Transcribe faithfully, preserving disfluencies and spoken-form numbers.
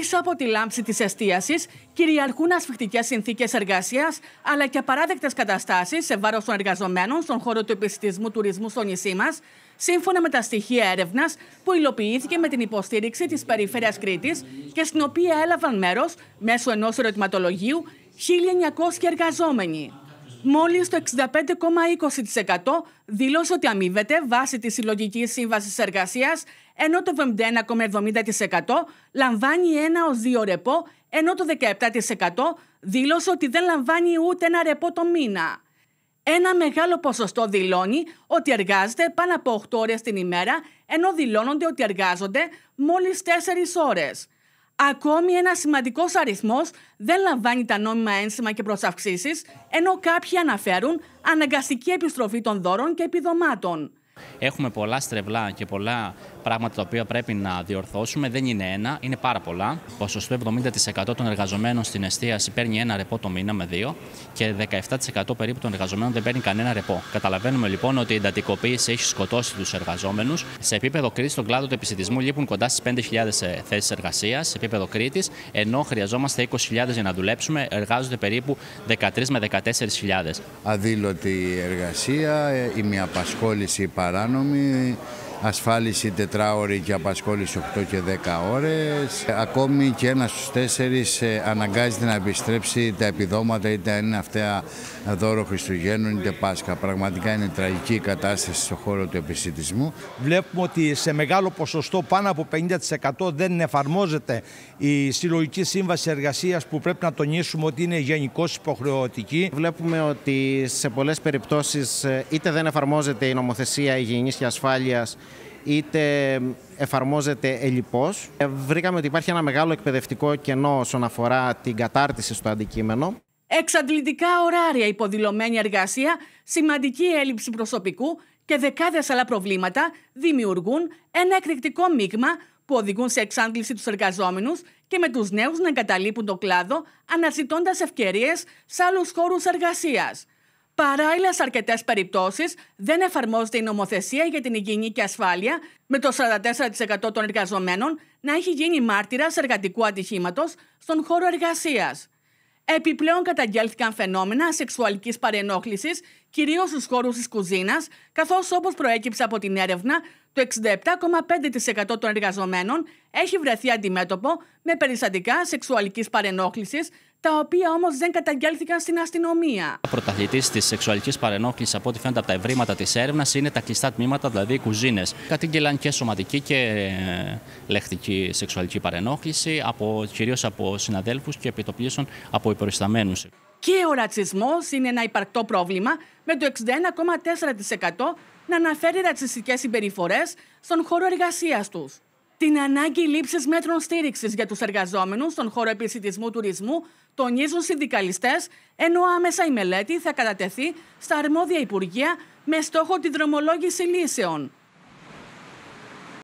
Πίσω από τη λάμψη της εστίασης κυριαρχούν ασφιχτικές συνθήκες εργασίας αλλά και απαράδεκτες καταστάσεις σε βάρος των εργαζομένων στον χώρο του επιστημισμού τουρισμού στο νησί μας, σύμφωνα με τα στοιχεία έρευνας που υλοποιήθηκε με την υποστήριξη της Περιφέρειας Κρήτης και στην οποία έλαβαν μέρος μέσω ενός ερωτηματολογίου χίλια εννιακόσιοι εργαζόμενοι. Μόλις το εξήντα πέντε κόμμα είκοσι τοις εκατό δήλωσε ότι αμείβεται βάσει της συλλογικής σύμβασης εργασίας, ενώ το εβδομήντα ένα κόμμα εβδομήντα τοις εκατό λαμβάνει ένα ως δύο ρεπό, ενώ το δεκαεπτά τοις εκατό δήλωσε ότι δεν λαμβάνει ούτε ένα ρεπό το μήνα. Ένα μεγάλο ποσοστό δηλώνει ότι εργάζεται πάνω από οκτώ ώρες την ημέρα, ενώ δηλώνονται ότι εργάζονται μόλις τέσσερις ώρες. Ακόμη ένας σημαντικός αριθμός δεν λαμβάνει τα νόμιμα ένσημα και προσαυξήσεις, ενώ κάποιοι αναφέρουν αναγκαστική επιστροφή των δώρων και επιδομάτων. Έχουμε πολλά στρεβλά και πολλά πράγματα τα οποία πρέπει να διορθώσουμε. Δεν είναι ένα, είναι πάρα πολλά. Ποσοστό εβδομήντα τοις εκατό των εργαζομένων στην εστίαση παίρνει ένα ρεπό το μήνα με δύο και δεκαεπτά τοις εκατό περίπου των εργαζομένων δεν παίρνει κανένα ρεπό. Καταλαβαίνουμε λοιπόν ότι η εντατικοποίηση έχει σκοτώσει τους εργαζόμενους. Σε επίπεδο Κρήτης, στον κλάδο του επισιτισμού λείπουν κοντά στις πέντε χιλιάδες θέσεις εργασίας. Σε επίπεδο Κρήτης, ενώ χρειαζόμαστε είκοσι χιλιάδες για να δουλέψουμε, εργάζονται περίπου δεκατρείς με δεκατέσσερις χιλιάδες. Αδήλωτη εργασία, ημιαπασχόληση παράνομη, ασφάλιση τετράωρη και απασχόληση οκτώ και δέκα ώρες. Ακόμη και ένας στους τέσσερις αναγκάζεται να επιστρέψει τα επιδόματα, είτε είναι αυτά δώρο Χριστουγέννων είτε Πάσχα. Πραγματικά είναι τραγική η κατάσταση στον χώρο του επισιτισμού. Βλέπουμε ότι σε μεγάλο ποσοστό, πάνω από πενήντα τοις εκατό, δεν εφαρμόζεται η συλλογική σύμβαση εργασίας, που πρέπει να τονίσουμε ότι είναι γενικώς υποχρεωτική. Βλέπουμε ότι σε πολλές περιπτώσεις είτε δεν εφαρμόζεται η νομοθεσία υγιεινής και ασφάλειας, είτε εφαρμόζεται ελλιπώς. Βρήκαμε ότι υπάρχει ένα μεγάλο εκπαιδευτικό κενό όσον αφορά την κατάρτιση στο αντικείμενο. Εξαντλητικά ωράρια, υποδηλωμένη εργασία, σημαντική έλλειψη προσωπικού και δεκάδες άλλα προβλήματα δημιουργούν ένα εκρηκτικό μείγμα που οδηγούν σε εξάντληση τους εργαζόμενους και με τους νέους να εγκαταλείπουν τον κλάδο αναζητώντας ευκαιρίες σε άλλους χώρους εργασίας. Παράλληλα, σε αρκετές περιπτώσεις δεν εφαρμόζεται η νομοθεσία για την υγιεινή και ασφάλεια, με το σαράντα τέσσερα τοις εκατό των εργαζομένων να έχει γίνει μάρτυρας εργατικού ατυχήματος στον χώρο εργασίας. Επιπλέον, καταγγέλθηκαν φαινόμενα σεξουαλικής παρενόχλησης, κυρίως στους χώρους της κουζίνας, καθώς, όπως προέκυψε από την έρευνα, το εξήντα επτά κόμμα πέντε τοις εκατό των εργαζομένων έχει βρεθεί αντιμέτωπο με περιστατικά σεξουαλικής παρενόχλησης, τα οποία όμως δεν καταγγέλθηκαν στην αστυνομία. Ο πρωταθλητής της σεξουαλικής παρενόχλησης, από ό,τι φαίνεται από τα ευρήματα της έρευνας, είναι τα κλειστά τμήματα, δηλαδή οι κουζίνες. Κατήγγελαν και σωματική και λεκτική σεξουαλική παρενόχληση, από, κυρίως από συναδέλφους και επιτοπλίστων από υπεροϊσταμένους. Και ο ρατσισμός είναι ένα υπαρκτό πρόβλημα, με το εξήντα ένα κόμμα τέσσερα τοις εκατό να αναφέρει ρατσιστικές συμπεριφορές στον χώρο εργασίας τους. Την ανάγκη λήψης μέτρων στήριξης για τους εργαζόμενους στον χώρο επισιτισμού τουρισμού τονίζουν συνδικαλιστές, ενώ άμεσα η μελέτη θα κατατεθεί στα αρμόδια υπουργεία με στόχο τη δρομολόγηση λύσεων.